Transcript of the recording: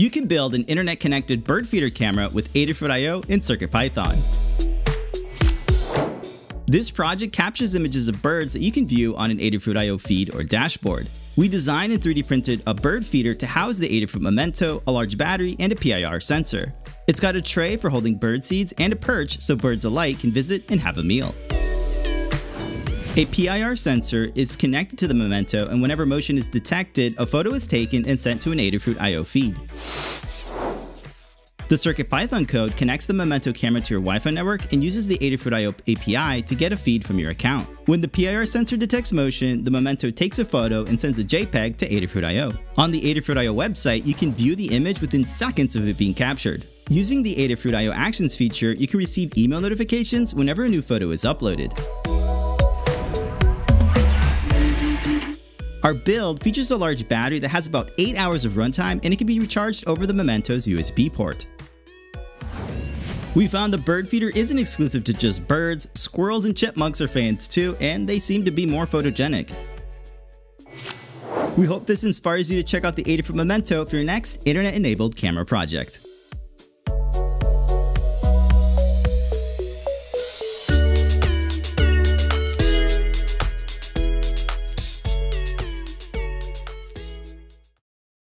You can build an internet-connected bird feeder camera with Adafruit I/O and CircuitPython. This project captures images of birds that you can view on an Adafruit I/O feed or dashboard. We designed and 3D printed a bird feeder to house the Adafruit MEMENTO, a large battery, and a PIR sensor. It's got a tray for holding bird seeds and a perch so birds alike can visit and have a meal. A PIR sensor is connected to the MEMENTO, and whenever motion is detected, a photo is taken and sent to an Adafruit I/O feed. The CircuitPython code connects the MEMENTO camera to your Wi-Fi network and uses the Adafruit I/O API to get a feed from your account. When the PIR sensor detects motion, the MEMENTO takes a photo and sends a JPEG to Adafruit I/O. On the Adafruit I/O website, you can view the image within seconds of it being captured. Using the Adafruit I/O Actions feature, you can receive email notifications whenever a new photo is uploaded. Our build features a large battery that has about 8 hours of runtime, and it can be recharged over the MEMENTO's USB port. We found the bird feeder isn't exclusive to just birds. Squirrels and chipmunks are fans too, and they seem to be more photogenic. We hope this inspires you to check out the Adafruit MEMENTO for your next internet-enabled camera project.